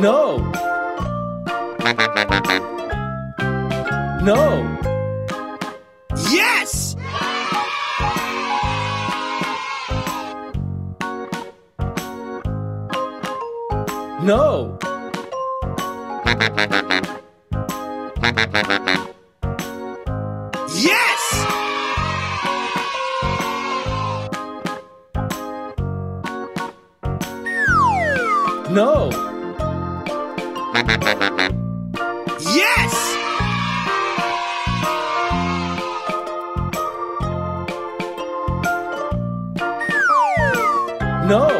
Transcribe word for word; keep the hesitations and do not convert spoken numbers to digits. No. No. Yes! No. Yes! No. Yes! No.